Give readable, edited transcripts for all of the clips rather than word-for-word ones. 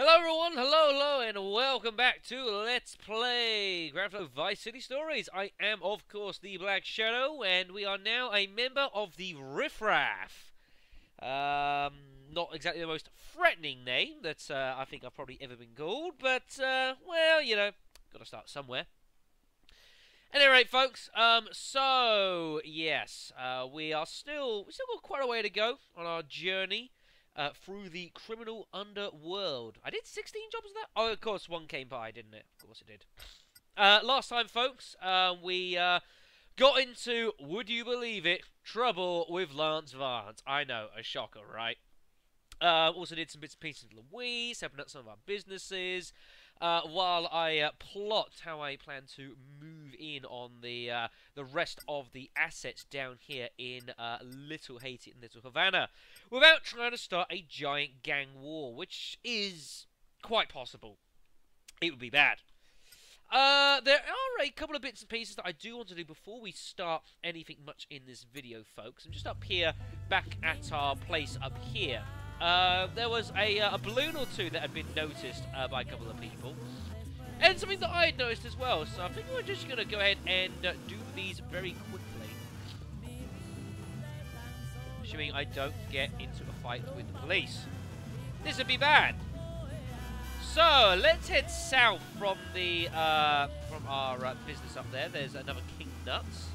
Hello everyone, hello, hello, and welcome back to Let's Play Grand Theft Auto Vice City Stories. I am, of course, the Black Shadow, and we are now a member of the Riff Raff. Not exactly the most threatening name that I think I've probably ever been called, but, well, you know, gotta start somewhere. At any rate, folks, so, yes, we still got quite a way to go on our journey. Through the criminal underworld. I did 16 jobs of that? Oh, of course, one came by, didn't it? Of course it did. Last time, folks, we got into, would you believe it, trouble with Lance Vance. I know, a shocker, right? Also did some bits and pieces with Louise, helping out some of our businesses, while I plot how I plan to move in on the rest of the assets down here in Little Haiti and Little Havana, without trying to start a giant gang war, which is quite possible. It would be bad. There are a couple of bits and pieces that I do want to do before we start anything much in this video, folks. I'm just up here, back at our place up here. There was a balloon or two that had been noticed by a couple of people, and something that I had noticed as well, so I think we're just going to go ahead and do these very quickly, assuming I don't get into a fight with the police. This would be bad. So let's head south from the from our business up there. There's another King Nuts,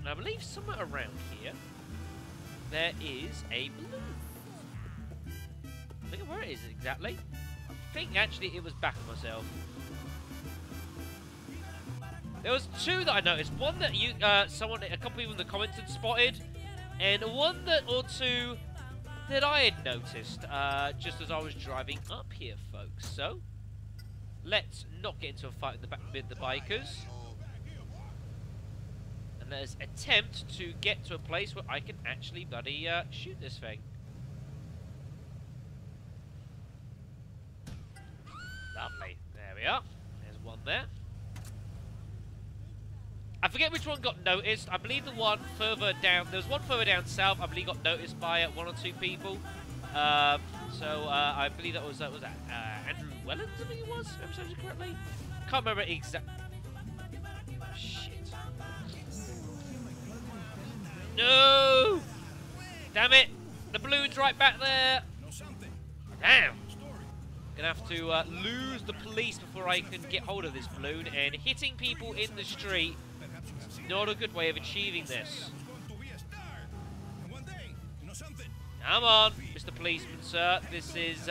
and I believe somewhere around here there is a balloon. I think where it is exactly. I think actually it was back of myself. There was two that I noticed. One that you, a couple people in the comments had spotted, and one that or two that I had noticed just as I was driving up here, folks. So let's not get into a fight in the back with the bikers. There's attempt to get to a place where I can actually bloody shoot this thing. Lovely. There we are. There's one there. I forget which one got noticed. I believe the one further down. There was one further down south. I believe got noticed by one or two people. So I believe that was Andrew Welland, I think it was. If I'm saying it correctly. Can't remember exactly. Shit. No! Damn it! The balloon's right back there! Damn! Gonna have to lose the police before I can get hold of this balloon, and hitting people in the street is not a good way of achieving this. Come on, Mr. Policeman, sir. This is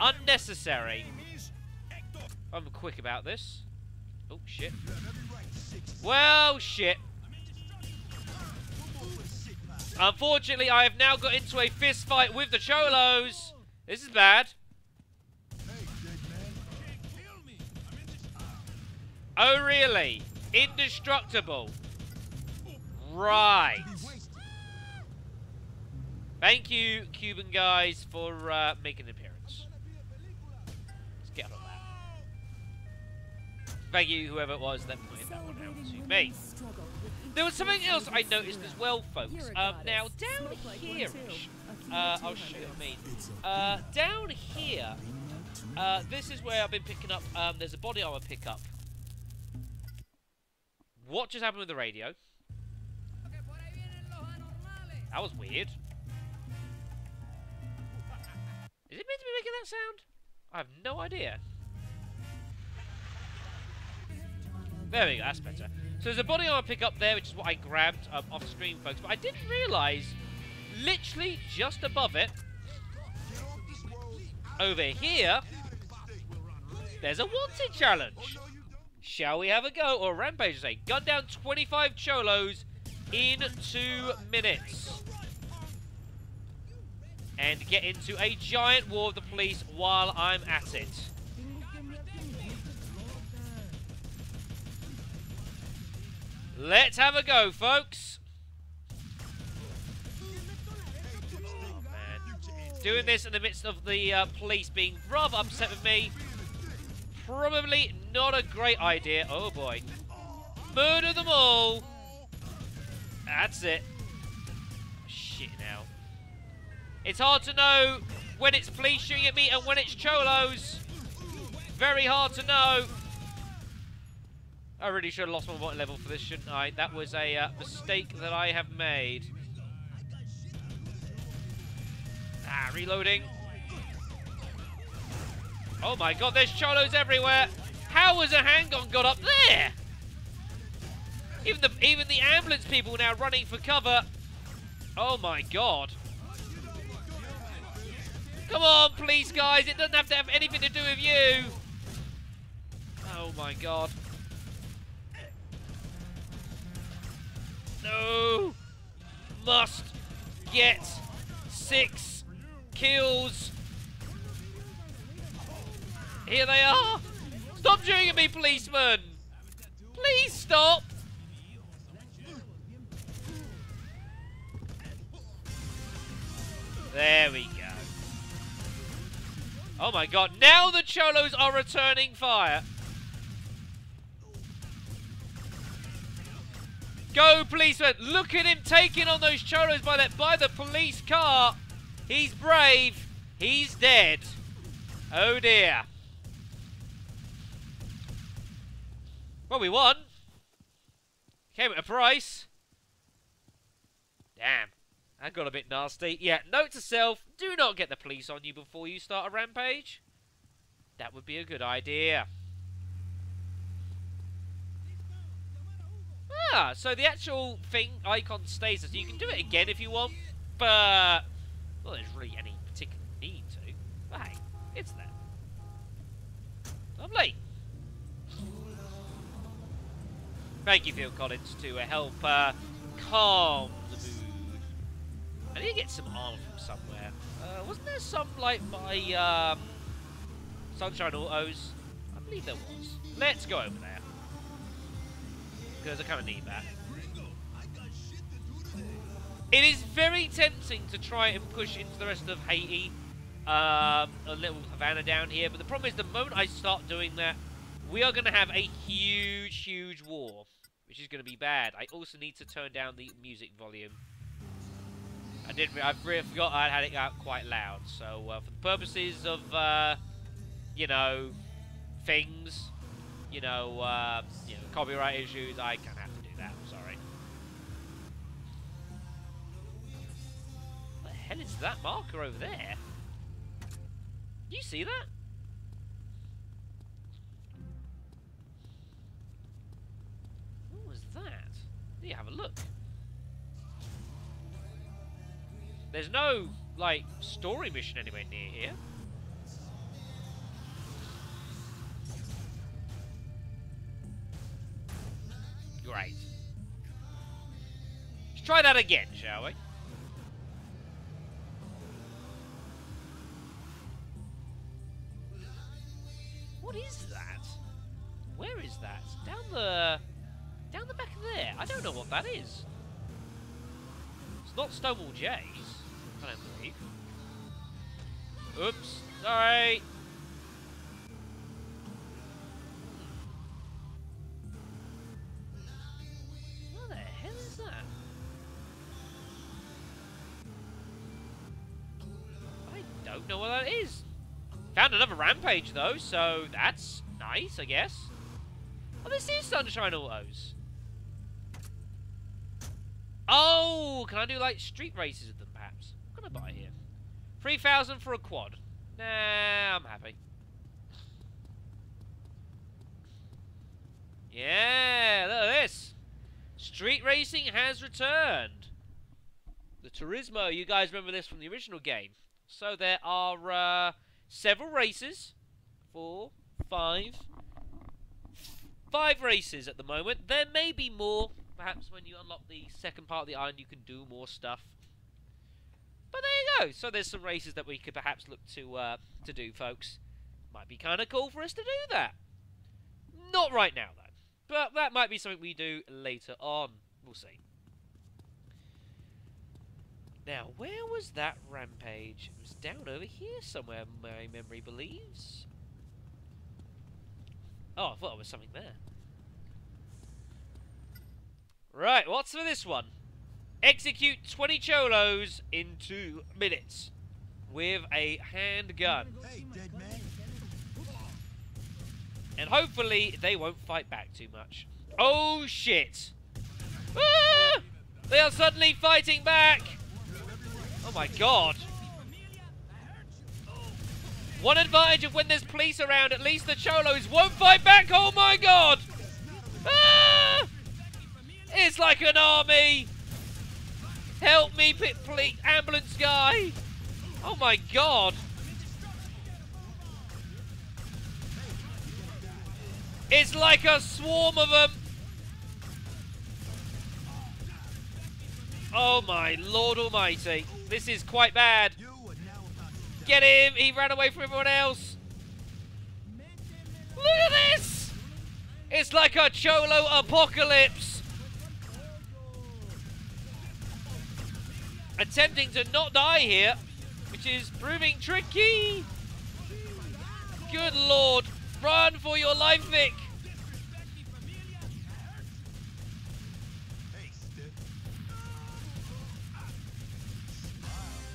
unnecessary. I'm quick about this. Oh, shit. Well, shit. Unfortunately, I have now got into a fist fight with the Cholos. This is bad. Oh, really? Indestructible. Right. Thank you, Cuban guys, for making an appearance. Let's get on that. Thank you, whoever it was that pointed that one out to me. There was something else I noticed as well, folks. Now, down here, I'll show you what I mean. Down here, this is where I've been picking up, there's a body armor pickup. What just happened with the radio? That was weird. Is it meant to be making that sound? I have no idea. There we go, that's better. So there's a body armor pickup there, which is what I grabbed off screen, folks. But I didn't realise, literally just above it, over here, there's a wanted challenge. Shall we have a go? Or a rampage, I say. Gun down 25 Cholos in 2 minutes. And get into a giant war with the police while I'm at it. Let's have a go, folks. Oh, man. Doing this in the midst of the police being rather upset with me. Probably not a great idea. Oh, boy. Murder them all. That's it. Shit, now. It's hard to know when it's police shooting at me and when it's Cholos. Very hard to know. I really should have lost my water level for this, shouldn't I? That was a mistake that I have made. Ah, reloading. Oh my god, there's Cholos everywhere. How was a handgun got up there? Even the ambulance people now running for cover. Oh my god. Come on, please, guys. It doesn't have to have anything to do with you. Oh my god. No. Must get 6 kills. Here they are. Stop shooting at me, policeman. Please stop. There we go. Oh my god, now the Cholos are returning fire. Go, policeman. Look at him taking on those Cholos by the police car. He's brave. He's dead. Oh dear. Well, we won. Came at a price. Damn. That got a bit nasty. Yeah, note to self, do not get the police on you before you start a rampage. That would be a good idea. Ah, so the actual thing, icon stays as you can do it again if you want, but well, there's really any particular need to. But hey, it's there. Lovely. Thank you, Phil Collins, to help calm the mood. I need to get some armor from somewhere. Wasn't there some, like, by Sunshine Autos? I believe there was. Let's go over there. Because I kind of need that. It is very tempting to try and push into the rest of Haiti. A little Havana down here. But the problem is, the moment I start doing that, we are going to have a huge, huge war. Which is going to be bad. I also need to turn down the music volume. I really forgot I had it out quite loud, so for the purposes of, you know, things, you know, copyright issues, I kind of have to do that, I'm sorry. What the hell is that marker over there? You see that? What was that? You have a look. There's no, like, story mission anywhere near here. Great. Let's try that again, shall we? What is that? Where is that? Down the back of there. I don't know what that is. It's not Stonewall Jays. I don't believe. Oops, sorry. What the hell is that? I don't know what that is. Found another rampage though, so that's nice, I guess. Oh, this is Sunshine Autos. Oh, can I do like street races with them perhaps? Buy here. 3,000 for a quad. Nah, I'm happy. Yeah, look at this. Street racing has returned. The Turismo, you guys remember this from the original game. So there are several races. 5 races at the moment. There may be more. Perhaps when you unlock the second part of the island, you can do more stuff. But there you go. So there's some races that we could perhaps look to do, folks. Might be kind of cool for us to do that. Not right now, though. But that might be something we do later on. We'll see. Now, where was that rampage? It was down over here somewhere, my memory believes. Oh, I thought it was something there. Right, what's for this one? Execute 20 Cholos in 2 minutes. with a handgun. Hey, dead man. And hopefully they won't fight back too much. Oh shit! Ah! They are suddenly fighting back! Oh my god. One advantage of when there's police around, at least the Cholos won't fight back! Oh my god! Ah! It's like an army! Help me, please, ambulance guy! Oh my god! It's like a swarm of them! Oh my lord almighty. This is quite bad. Get him! He ran away from everyone else! Look at this! It's like a Cholo apocalypse! Attempting to not die here, which is proving tricky! Good lord! Run for your life, Vic!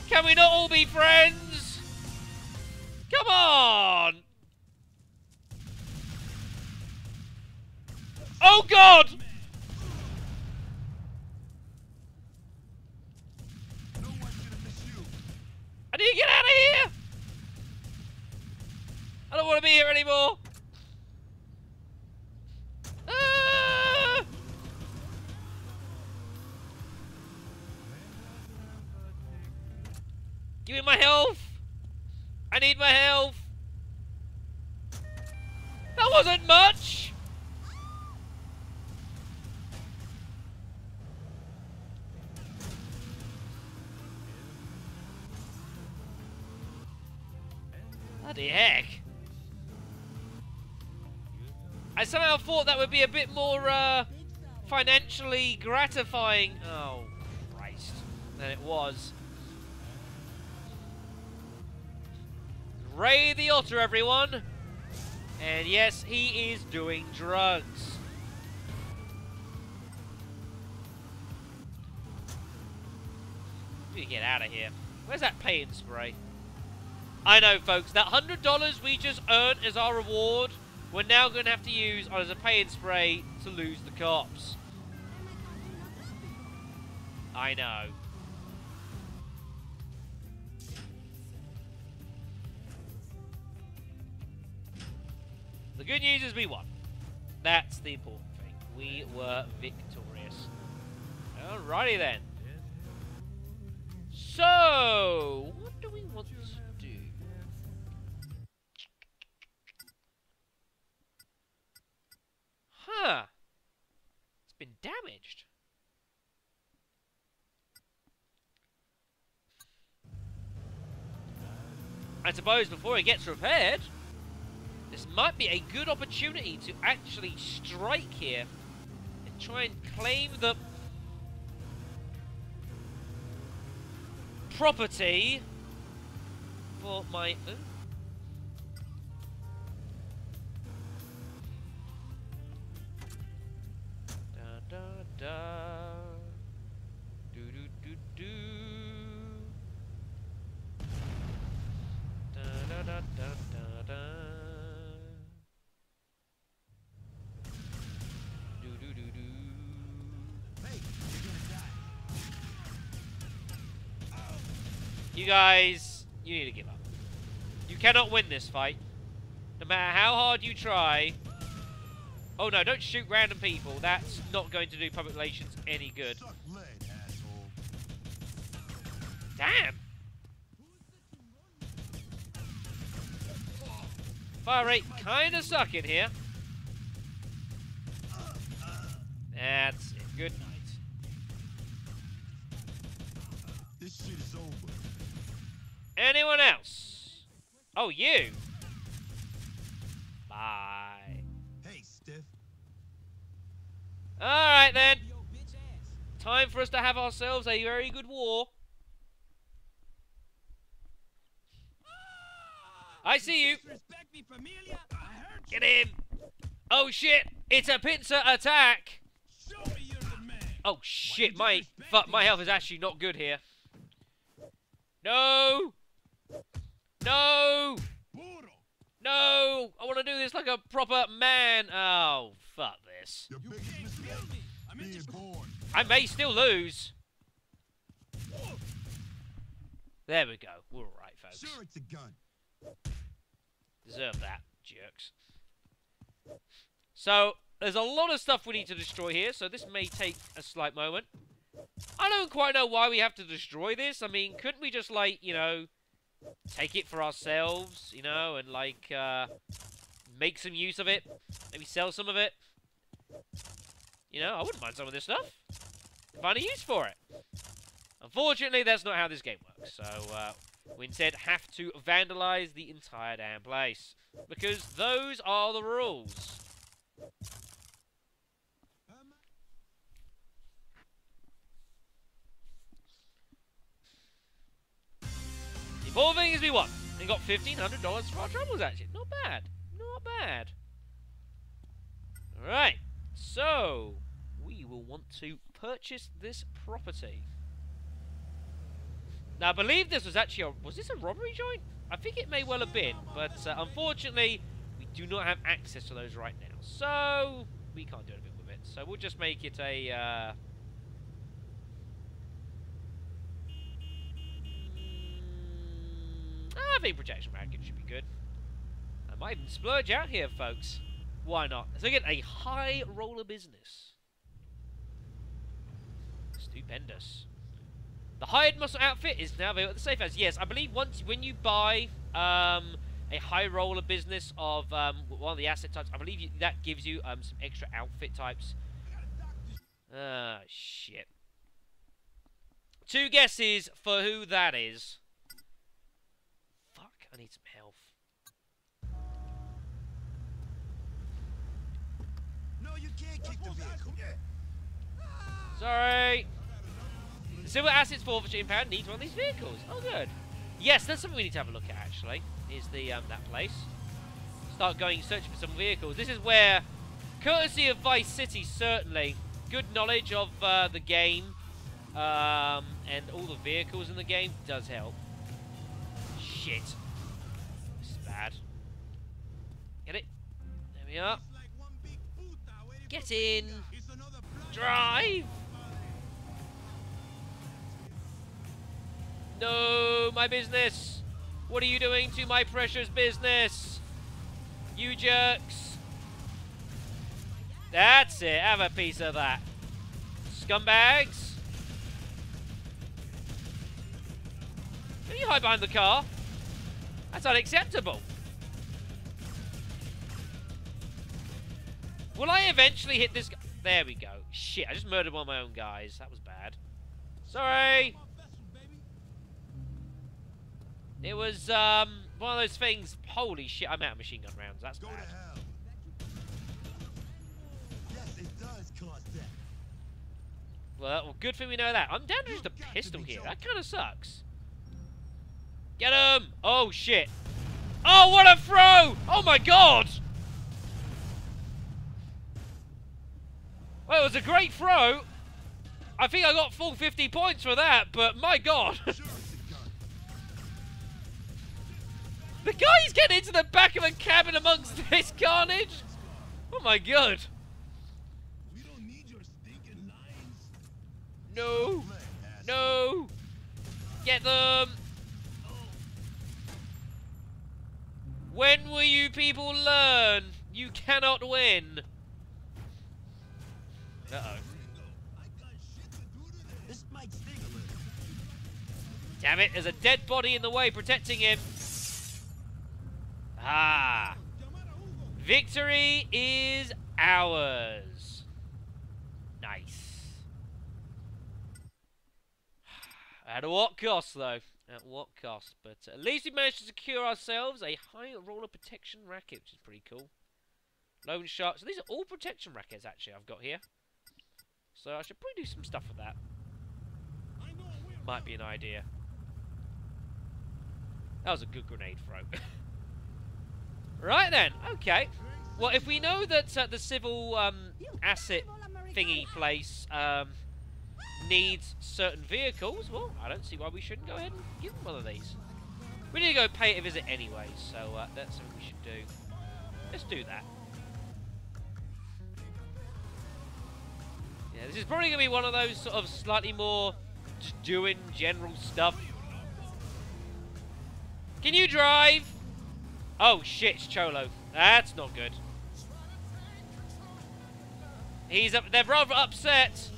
Can we not all be friends? Come on! Oh god! I need to get out of here! I don't want to be here anymore! Ah! Give me my health! I need my health! That wasn't much! Bloody heck! I somehow thought that would be a bit more financially gratifying. Oh, Christ. Than it was. Ray the Otter, everyone. And yes, he is doing drugs. We need to get out of here. Where's that pain spray? I know, folks. That $100 we just earned as our reward, we're now going to have to use as a pain spray to lose the cops. I know. The good news is we won. That's the important thing. We were victorious. Alrighty then. So, what do we want to do? Huh. It's been damaged. I suppose before it gets repaired, this might be a good opportunity to actually strike here and try and claim the property for my own. You guys, you need to give up. You cannot win this fight. No matter how hard you try. Oh no, don't shoot random people. That's not going to do public relations any good. Damn! Fire rate kinda sucking here. That's it. Good night. This shit is over. Anyone else? Oh, you! Bye. Hey, Stiff. Alright then. Time for us to have ourselves a very good war. I see you. Get him. Oh shit, it's a pincer attack. Oh shit, my health is actually not good here. No. want to do this like a proper man. Oh, fuck this. I may still lose. There we go. We're all right, folks. Sure, it's a gun. Deserve that, jerks. So, there's a lot of stuff we need to destroy here, so this may take a slight moment. I don't quite know why we have to destroy this. I mean, couldn't we just, like, you know, take it for ourselves, you know, and, like, make some use of it? Maybe sell some of it? You know, I wouldn't mind some of this stuff. Find a use for it. Unfortunately, that's not how this game works, so we instead have to vandalize the entire damn place. Because those are the rules. The important thing is we won. And got $1,500 for our troubles, actually. Not bad. Not bad. Alright. So, we will want to purchase this property. Now, I believe this was actually a... Was this a robbery joint? I think it may well have been. But, unfortunately, we do not have access to those right now. So, we can't do anything with it. So, we'll just make it a... I think projection package should be good. I might even splurge out here, folks. Why not? So, again, a high roller business. Stupendous. The hired muscle outfit is now available at the safe house. Yes, I believe when you buy a high roller business of one of the asset types, I believe that gives you some extra outfit types. Ah, shit. Two guesses for who that is. Fuck, I need some health. No, you can't kick the vehicle. Sorry. Civil Asset Forfeiture Impact needs one of these vehicles. Oh, good. Yes, that's something we need to have a look at, actually. Is the that place. Start going searching for some vehicles. This is where, courtesy of Vice City, certainly, good knowledge of the game and all the vehicles in the game does help. Shit. This is bad. Get it? There we are. Get in. Drive. No, my business. What are you doing to my precious business? You jerks. That's it. Have a piece of that. Scumbags. Can you hide behind the car? That's unacceptable. Will I eventually hit this guy? There we go. Shit, I just murdered one of my own guys. That was bad. Sorry. It was one of those things. Holy shit! I'm out of machine gun rounds. That's bad. Yes, it does cause death. Well, good thing we know that. I'm down to just a pistol here. That kind of sucks. Get him! Oh shit! Oh, what a throw! Oh my god! Well, it was a great throw. I think I got full 50 points for that, but my god. The guy's getting into the back of a cabin amongst this carnage! Oh my god! We don't need your stinking lines. No! No! Get them! When will you people learn? You cannot win! Uh-oh. Damn it, there's a dead body in the way protecting him! Ah, victory is ours. Nice. At what cost, though? At what cost? But at least we managed to secure ourselves a high roller protection racket, which is pretty cool. Lone shark. So these are all protection rackets, actually, I've got here. So I should probably do some stuff with that. Might be an idea. That was a good grenade throw. Right then, okay. Well, if we know that the civil asset thingy place needs certain vehicles, well, I don't see why we shouldn't go ahead and give them one of these. We need to go pay it a visit anyway, so that's what we should do. Let's do that. Yeah, this is probably going to be one of those sort of slightly more just doing general stuff. Can you drive? Oh shit, it's Cholo. That's not good. He's up. They're rather upset.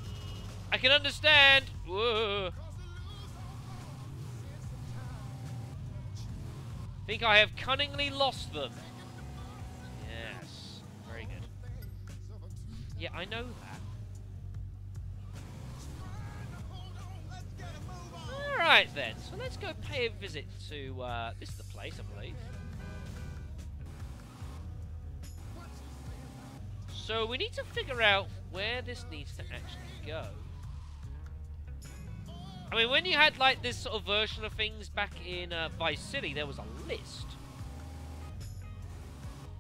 I can understand. Whoa. I think I have cunningly lost them. Yes, very good. Yeah, I know that. Alright then, so let's go pay a visit to, this is the place I believe. So we need to figure out where this needs to actually go. I mean, when you had like this sort of version of things back in Vice City, there was a list.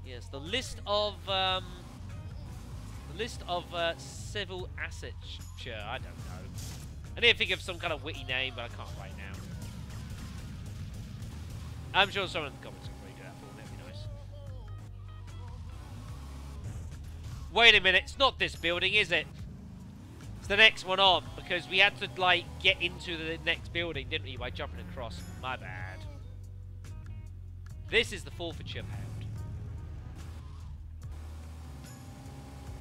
Yes, the list of civil assets. Sure, I don't know. I need to think of some kind of witty name, but I can't right now. I'm sure someone in the comments will probably do that for me. That'd be nice. Wait a minute, it's not this building, is it? The next one on, because we had to like get into the next building, didn't we, by jumping across. My bad. This is the forfeiture pound.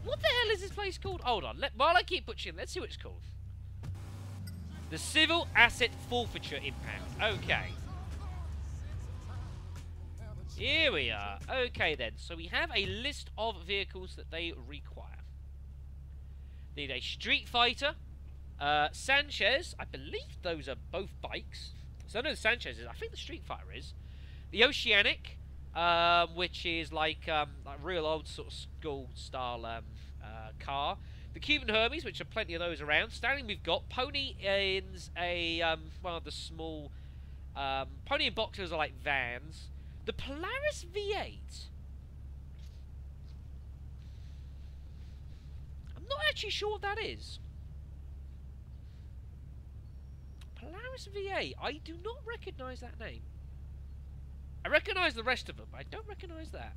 What the hell is this place called? Hold on, while I keep butchering, let's see what it's called. The Civil Asset Forfeiture Impact. Okay. Here we are. Okay then, so we have a list of vehicles that they require. Need a Street Fighter, Sanchez, I believe those are both bikes, so I know the Sanchez is, I think the Street Fighter is, the Oceanic, which is like real old sort of school style car, the Cuban Hermes, which are plenty of those around, Stallion we've got, Pony is a, one of the small, Pony and Boxers are like vans, the Polaris V8, not actually sure what that is. Polaris V8. I do not recognise that name. I recognise the rest of them, but I don't recognise that.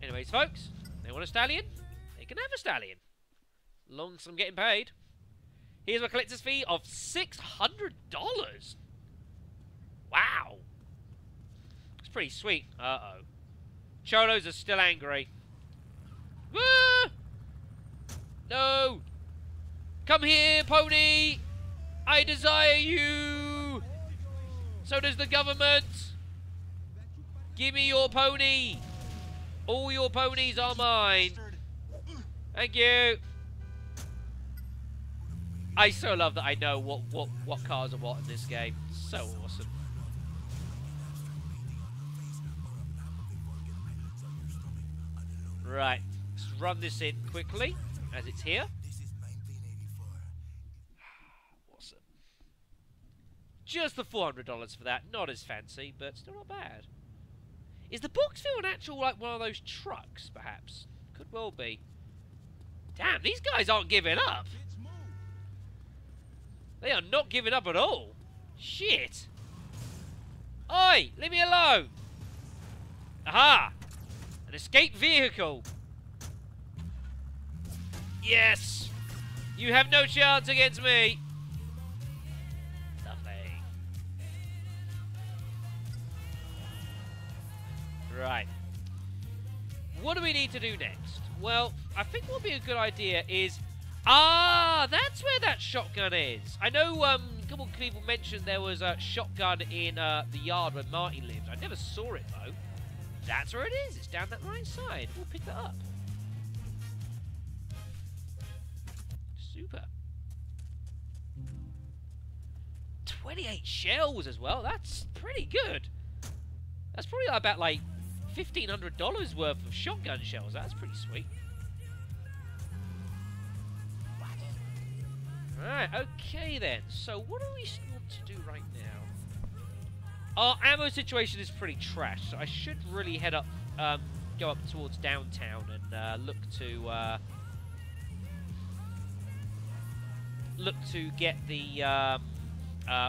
Anyways, folks, they want a Stallion? They can have a Stallion. Long as I'm getting paid. Here's my collector's fee of $600. Wow. It's pretty sweet. Uh-oh. Cholos are still angry. Woo! No! Come here, Pony! I desire you! So does the government! Give me your pony! All your ponies are mine! Thank you! I so love that I know what cars are what in this game. So awesome. Right. Let's run this in quickly, as it's here. Awesome. Just the $400 for that. Not as fancy, but still not bad. Is the Boxville an actual, like, one of those trucks, perhaps? Could well be. Damn, these guys aren't giving up. They are not giving up at all. Shit. Oi, leave me alone. Aha. An escape vehicle. Yes! You have no chance against me! Lovely. Right. What do we need to do next? Well, I think what would be a good idea is... Ah! That's where that shotgun is! I know a couple of people mentioned there was a shotgun in the yard where Marty lived. I never saw it, though. That's where it is! It's down that right side. We'll pick that up. Super. 28 shells as well. That's pretty good. That's probably about like $1,500 worth of shotgun shells. That's pretty sweet. Right. Okay then. So what do we want to do right now? Our ammo situation is pretty trash. So I should really head up, go up towards downtown and look to. Look to get the, I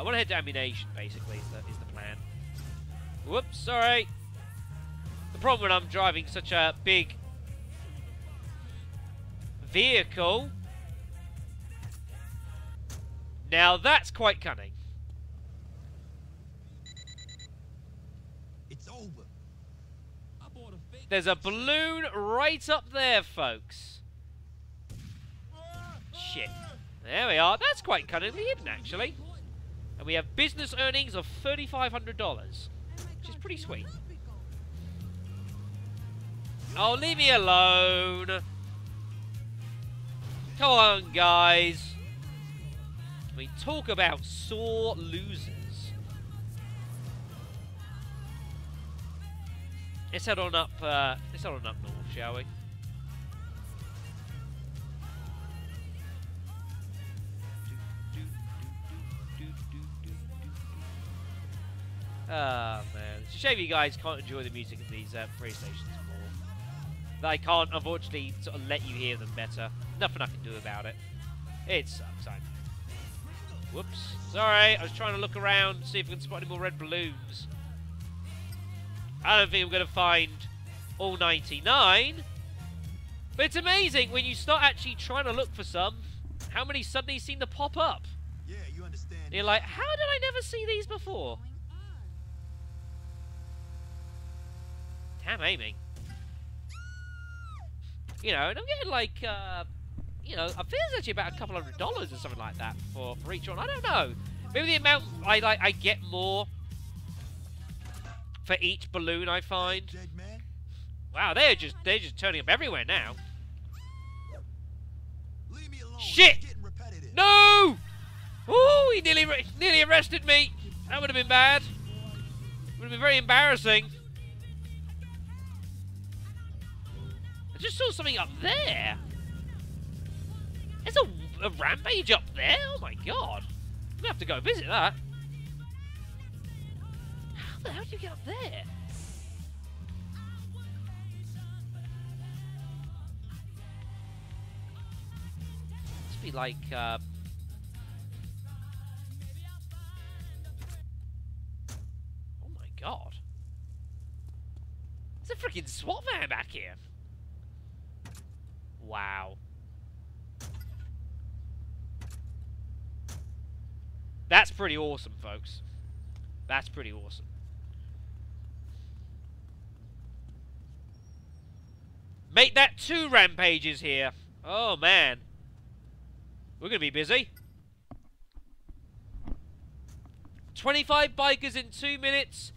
want to head to ammunition, basically, is the plan. Whoops, sorry. The problem when I'm driving such a big vehicle. Now that's quite cunning. It's over. There's a balloon right up there, folks. Shit. There we are. That's quite cunningly hidden, actually. And we have business earnings of $3,500, which is pretty sweet. Oh, leave me alone. Come on, guys. We talk about sore losers. Let's head on up north, shall we? Ah, oh, man. It's a shame you guys can't enjoy the music of these free stations more. I can't, unfortunately, sort of let you hear them better. Nothing I can do about it. It sucks, I know. Whoops. Sorry, I was trying to look around, see if we can spot any more red balloons. I don't think I'm going to find all 99. But it's amazing when you start actually trying to look for some, how many suddenly seem to pop up. Yeah, you understand. And you're like, how did I never see these before? Damn aiming. You know, and I'm getting like, you know, I think it's actually about a couple $100 or something like that for each one. I don't know. Maybe the amount I get more for each balloon I find. Wow, they're just turning up everywhere now. Leave me alone. Shit! No! Ooh, he nearly arrested me. That would have been bad. Would have been very embarrassing. I just saw something up there. There's a rampage up there? Oh my god. I'm gonna have to go visit that. How the hell do you get up there? Must be like, oh my god. There's a freaking SWAT van back here. Wow. That's pretty awesome, folks. That's pretty awesome. Make that 2 rampages here. Oh, man. We're going to be busy. 25 bikers in 2 minutes.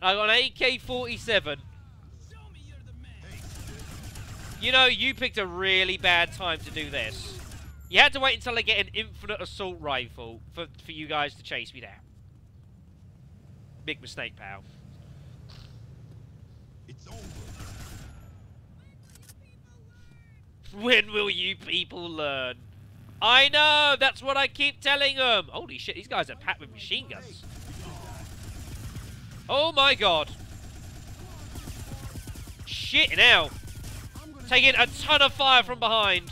I got an AK-47. You know, you picked a really bad time to do this. You had to wait until I get an infinite assault rifle for you guys to chase me down. Big mistake, pal. It's over. When will you people learn? I know, that's what I keep telling them. Holy shit, these guys are packed with machine guns. Oh my god. Shit now. Taking a ton of fire from behind.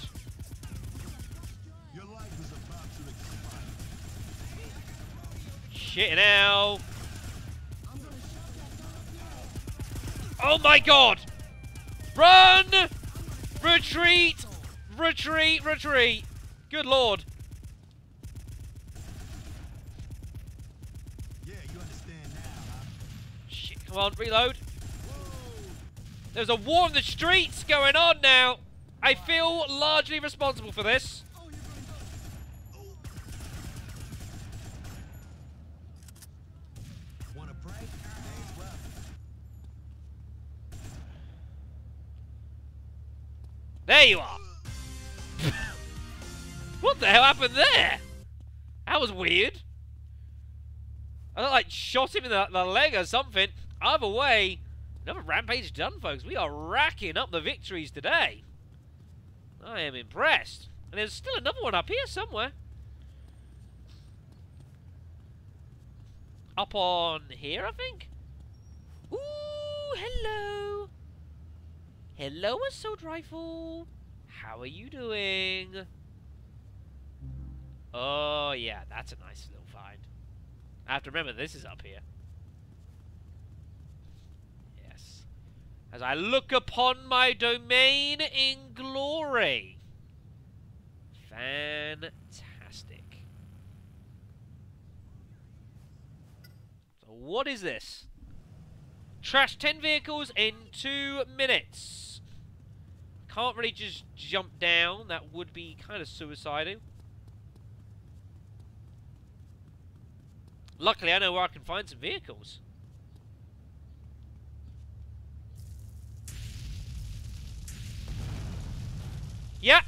Shit now. Oh my god! Run! Retreat! Retreat! Retreat! Good lord. Yeah, you understand now, huh? Shit, come on, reload. There's a war in the streets going on now. I feel largely responsible for this. There you are. What the hell happened there? That was weird. I like shot him in the leg or something. Either way. Another rampage done, folks. We are racking up the victories today. I am impressed. And there's still another one up here somewhere. Up on here, I think. Ooh, hello. Hello, assault rifle. How are you doing? Oh, yeah, that's a nice little find. I have to remember this is up here. as I look upon my domain in glory. Fantastic. So what is this? Trash 10 vehicles in 2 minutes. Can't really just jump down. That would be kind of suicidal. Luckily, I know where I can find some vehicles. Yeah,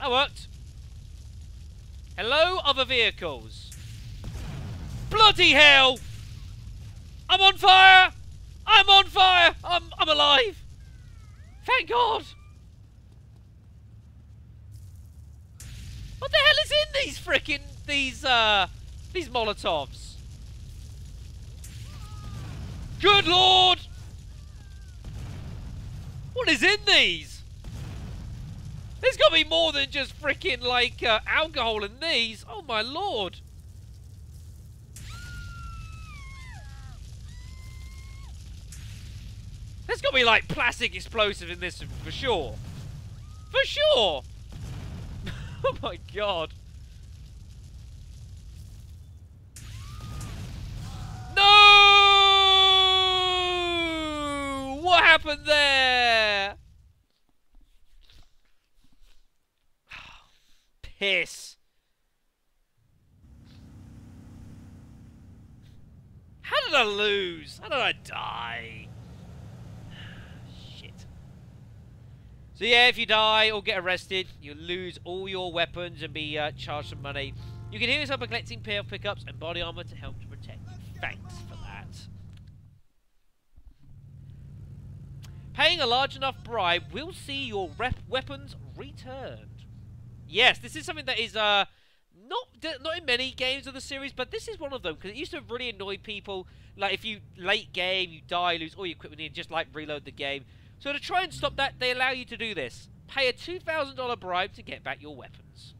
that worked. Hello, other vehicles. Bloody hell! I'm on fire! I'm on fire! I'm alive! Thank God! What the hell is in these frickin' these Molotovs? Good Lord! What is in these? There's gotta be more than just frickin' like alcohol in these. Oh my Lord! There's gotta be like plastic explosive in this for sure. For sure! Oh my God. No! What happened there? Piss. How did I lose? How did I die? So yeah, if you die or get arrested, you lose all your weapons and be charged some money. You can hear yourself by collecting PL pickups and body armor to help to protect you. Thanks for that. Paying a large enough bribe will see your weapons returned. Yes, this is something that is not in many games of the series, but this is one of them because it used to really annoy people. Like if you late game, you die, lose all your equipment, and just like reload the game. So to try and stop that, they allow you to do this. Pay a $2,000 bribe to get back your weapons.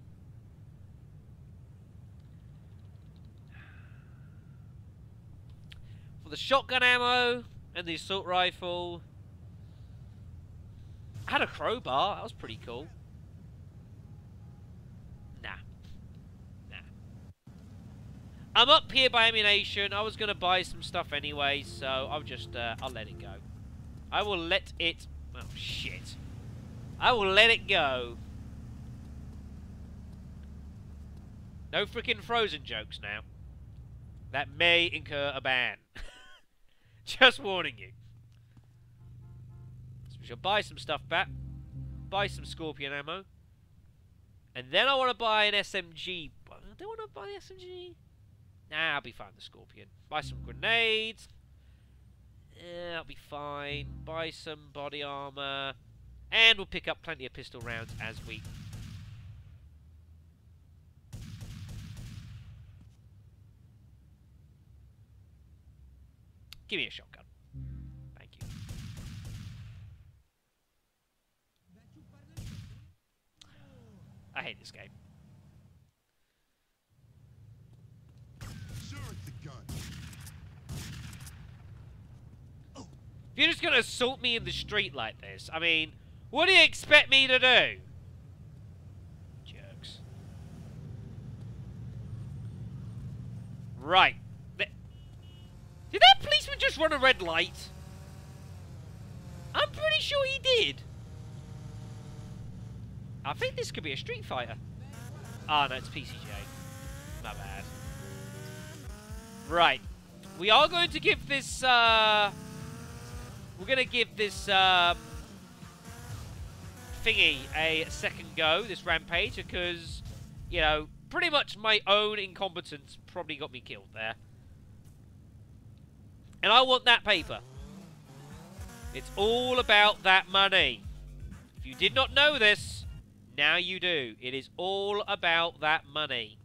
For the shotgun ammo and the assault rifle. I had a crowbar. That was pretty cool. Nah. I'm up here by ammunition. I was going to buy some stuff anyway, so I'll just I'll let it go. I will let it... Oh, shit. I will let it go. No freaking Frozen jokes now. That may incur a ban. Just warning you. So we shall buy some stuff back. Buy some Scorpion ammo. And then I want to buy an SMG. I don't want to buy the SMG. Nah, I'll be fine with the Scorpion. Buy some grenades. Yeah, that'll be fine. Buy some body armor. And we'll pick up plenty of pistol rounds as we... Give me a shotgun. Thank you. I hate this game. Sure, it's a gun. If you're just going to assault me in the street like this, I mean, what do you expect me to do? Jerks. Right. Did that policeman just run a red light? I'm pretty sure he did. I think this could be a Street Fighter. Ah, no, it's PCJ. My bad. Right. We are going to give this, we're going to give this thingy a second go, this rampage, because, you know, pretty much my own incompetence probably got me killed there. And I want that paper. It's all about that money. If you did not know this, now you do. It is all about that money.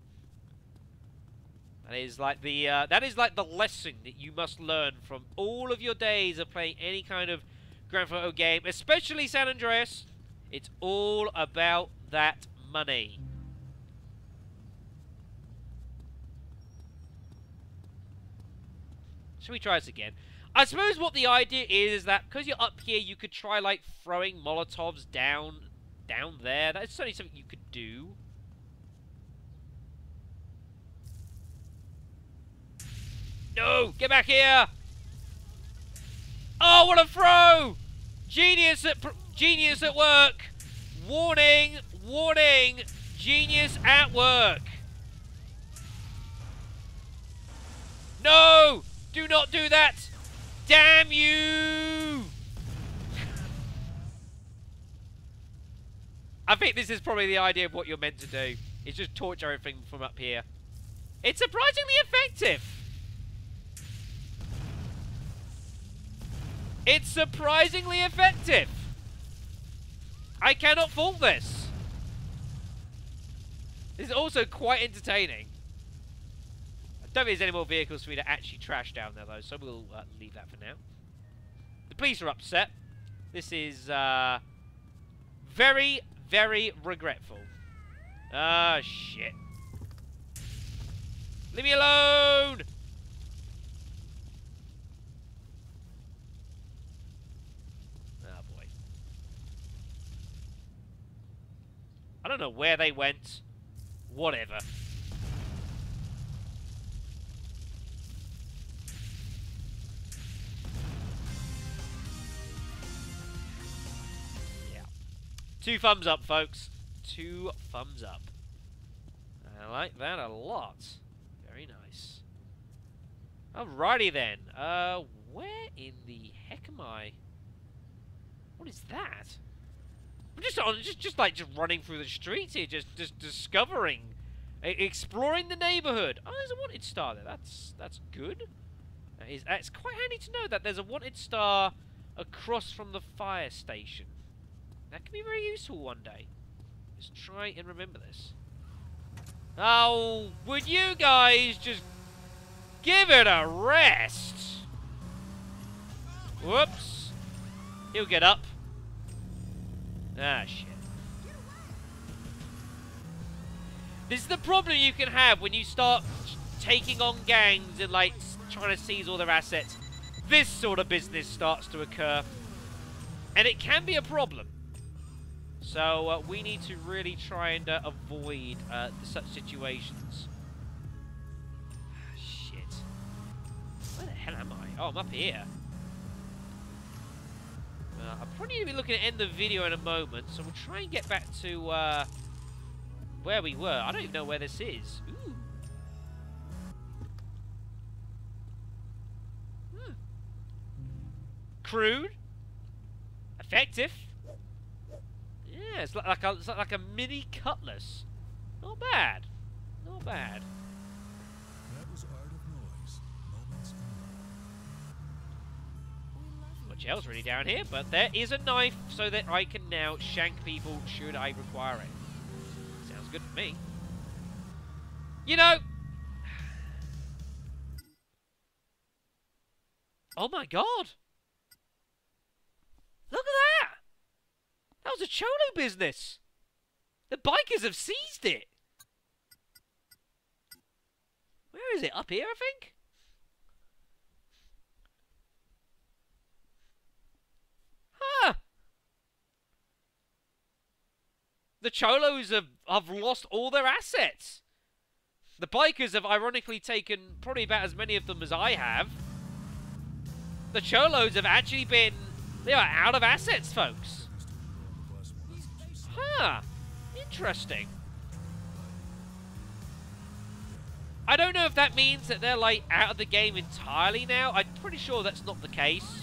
That is like the lesson that you must learn from all of your days of playing any kind of Grand Theft Auto game, especially San Andreas. It's all about that money. Should we try this again? I suppose what the idea is that because you're up here, you could try, like, throwing Molotovs down there. That's certainly something you could do. No! Get back here! Oh, what a throw! Genius at work! Warning! Warning! Genius at work! No! Do not do that! Damn you! I think this is probably the idea of what you're meant to do. Is just torture everything from up here. It's surprisingly effective! It's surprisingly effective! I cannot fault this! This is also quite entertaining. Don't think there's any more vehicles for me to actually trash down there, though, so we'll leave that for now. The police are upset. This is very, very regretful. Ah, shit. Leave me alone! Oh, boy. I don't know where they went. Whatever. Two thumbs up, folks. Two thumbs up. I like that a lot. Very nice. Alrighty then. Where in the heck am I? What is that? I'm just running through the streets here, just discovering, exploring the neighborhood. Oh, there's a wanted star there. That's good. It's quite handy to know that there's a wanted star across from the fire station. That could be very useful one day. Let's try and remember this. Oh, would you guys just give it a rest? Whoops. He'll get up. Ah, shit. This is the problem you can have when you start taking on gangs and, like, trying to seize all their assets. This sort of business starts to occur. And it can be a problem. So we need to really try and avoid such situations. Ah, shit. Where the hell am I? Oh, I'm up here. I'm probably going to be looking to end the video in a moment, so we'll try and get back to where we were. I don't even know where this is. Ooh. Hmm. Crude. Effective. Yeah, it's like a mini cutlass. Not bad. Not bad. That was Art of Noise. Moments in Life. Much else really down here, but there is a knife so that I can now shank people should I require it. Sounds good for me. You know. Oh my god. Look at that. That was a Cholo business! The bikers have seized it! Where is it? Up here, I think? Huh! The Cholos have lost all their assets! The bikers have ironically taken probably about as many of them as I have. The Cholos have actually been... They are out of assets, folks! Huh. Interesting. I don't know if that means that they're, like, out of the game entirely now. I'm pretty sure that's not the case.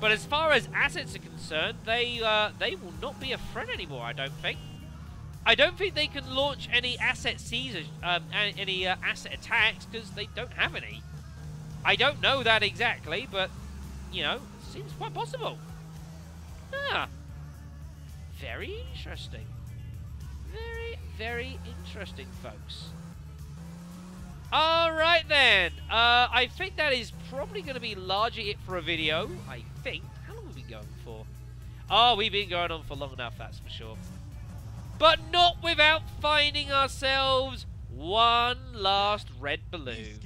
But as far as assets are concerned, they will not be a threat anymore, I don't think. I don't think they can launch any asset seizures, any asset attacks, because they don't have any. I don't know that exactly, but, you know, it seems quite possible. Huh. Very interesting. Very, very interesting, folks. Alright then. I think that is probably going to be largely it for a video, I think. How long have we been going for? Oh, we've been going on for long enough, that's for sure. But not without finding ourselves one last red balloon.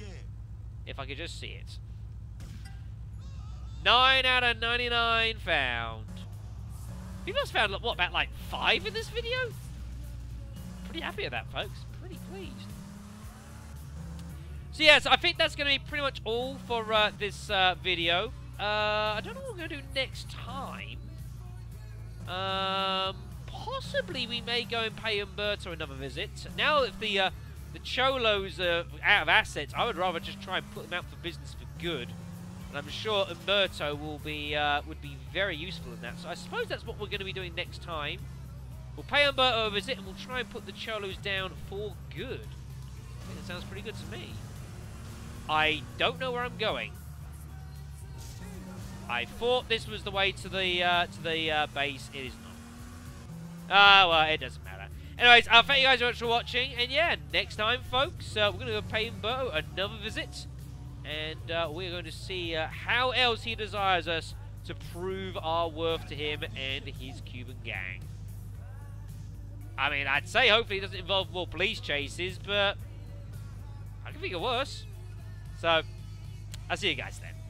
If I could just see it. 9 out of 99 found. We've just found, what, about like 5 in this video? Pretty happy at that, folks. Pretty pleased. So, yes, I think that's going to be pretty much all for this video. I don't know what we're going to do next time. Possibly we may go and pay Umberto another visit. Now that the Cholos are out of assets, I would rather just try and put them out for business for good. And I'm sure Umberto will be would be very useful in that. So I suppose that's what we're going to be doing next time. We'll pay Umberto a visit and we'll try and put the Cholos down for good. I think that sounds pretty good to me. I don't know where I'm going. I thought this was the way to the base. It is not. Well, it doesn't matter. Anyways, thank you guys very much for watching. And yeah, next time, folks, we're going to go pay Umberto another visit. And we're going to see how else he desires us to prove our worth to him and his Cuban gang. I mean, I'd say hopefully it doesn't involve more police chases, but I can think of worse. So, I'll see you guys then.